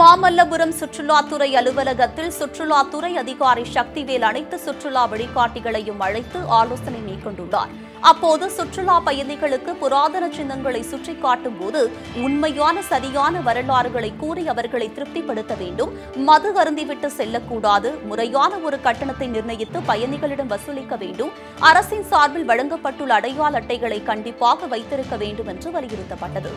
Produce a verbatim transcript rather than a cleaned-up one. மாமல்லபுரம் சுற்றுலாத்துறை அலுவலகத்தில் சுற்றுலாத்துறை அதிகாரி சக்திவேல் அனைத்து சுற்றுலா வழிகாட்டிகளையும் அழைத்து ஆலோசனை மேற்கொண்டுள்ளார். அப்போது சுற்றுலா பயணிகளுக்கு புராதன சின்னங்களை சுற்றிக்காட்டும் போது உண்மையான சரியான வரலாறுகளை கூறி அவர்களை திருப்திப்படுத்த வேண்டும். மது அருந்திவிட்டு செல்லக்கூடாது. முறையான ஒரு கட்டணத்தை நிர்ணயித்து பயணிகளிடம் வசூலிக்க வேண்டும். அரசின் சார்பில் வழங்கப்பட்டுள்ள அடையாள அட்டைகளை கண்டிப்பாக வைத்திருக்க வேண்டும் என்று வலியுறுத்தப்பட்டது.